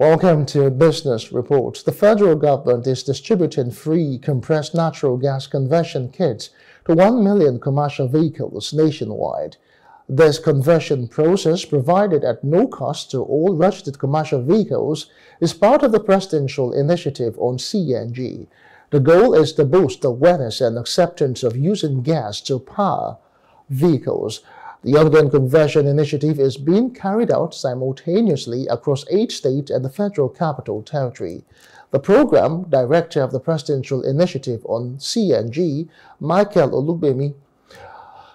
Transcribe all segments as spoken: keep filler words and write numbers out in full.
Welcome to Business Report. The federal government is distributing free compressed natural gas conversion kits to one million commercial vehicles nationwide. This conversion process, provided at no cost to all registered commercial vehicles, is part of the presidential initiative on C N G. The goal is to boost awareness and acceptance of using gas to power vehicles. The ongoing conversion initiative is being carried out simultaneously across eight states and the Federal Capital Territory. The program director of the Presidential Initiative on C N G, Michael Olubimi,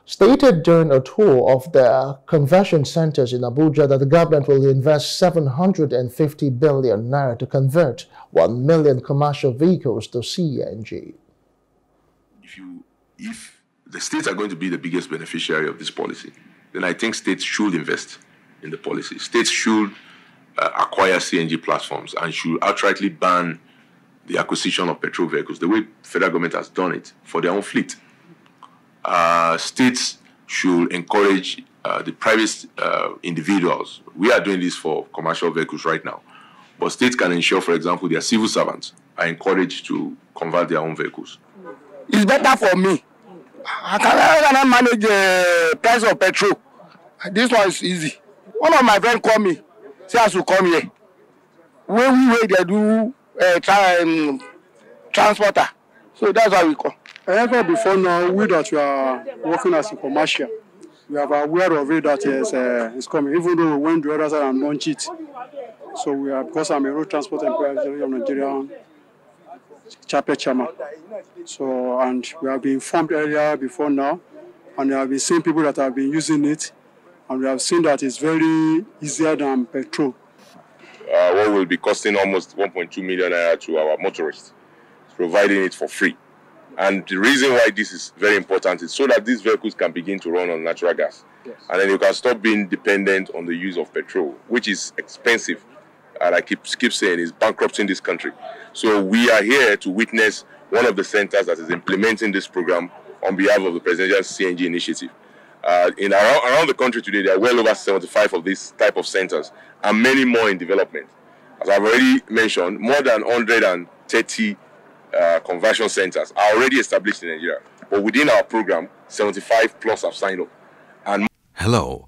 stated during a tour of the conversion centers in Abuja that the government will invest seven hundred fifty billion naira to convert one million commercial vehicles to C N G. If you, if the states are going to be the biggest beneficiary of this policy, then I think states should invest in the policy. States should uh, acquire C N G platforms and should outrightly ban the acquisition of petrol vehicles, the way federal government has done it for their own fleet. Uh, states should encourage uh, the private uh, individuals. We are doing this for commercial vehicles right now, but states can ensure, for example, their civil servants are encouraged to convert their own vehicles. It's better for me. I cannot manage the price of petrol. This one is easy. One of my friends called me, say I should come here. When we wait, they do uh, tra um, transporter. So that's why we come. Ever before now, we that we are working as a commercial, we are aware of it that is uh, is coming. Even though we went to the other side and launched it, so we are, because I'm a road transport employer of Nigeria. Chapter chairman. So, and we have been informed earlier before now, and we have been seeing people that have been using it, and we have seen that it's very easier than petrol. Uh, what will be costing almost one point two million naira to our motorists, providing it for free. And the reason why this is very important is so that these vehicles can begin to run on natural gas. Yes. And then you can stop being dependent on the use of petrol, which is expensive. And I keep, keep saying, is bankrupting this country. So we are here to witness one of the centers that is implementing this program on behalf of the Presidential C N G Initiative. Uh, in around, around the country today, there are well over seventy-five of these type of centers, and many more in development. As I've already mentioned, more than one hundred thirty uh, conversion centers are already established in Nigeria. But within our program, seventy-five plus have signed up. And Hello.